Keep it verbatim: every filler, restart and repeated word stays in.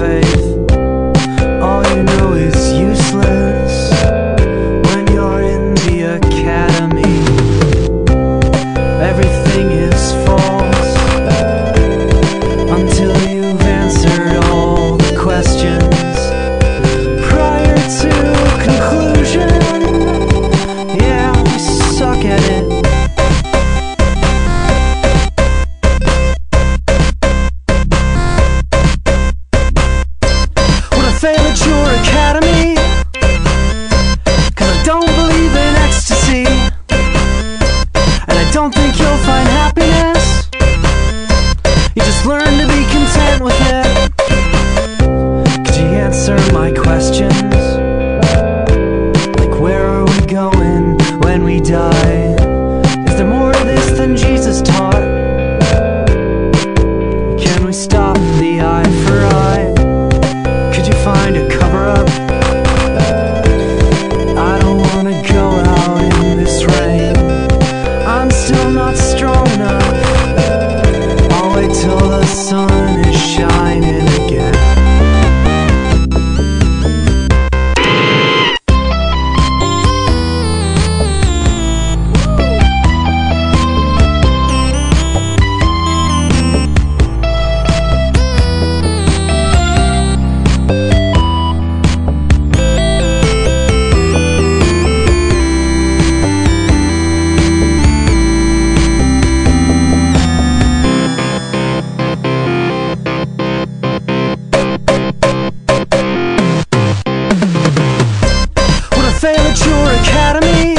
faith. All you know is useless when you're in the academy. Everything is false until you've answered all the questions prior to conclusion. Yeah, we suck at it. Fail at your academy, 'cause I don't believe in ecstasy, and I don't think you'll find happiness. You just learn to be content with it. Could you answer my questions? Like, where are we going when we die? Is there more to this than Jesus taught? Can we stop the eye for eye? Could you find a cover-up? I don't wanna go out in this rain. I'm still not strong enough. I'll wait till the sun is shining again. Fail at your academy,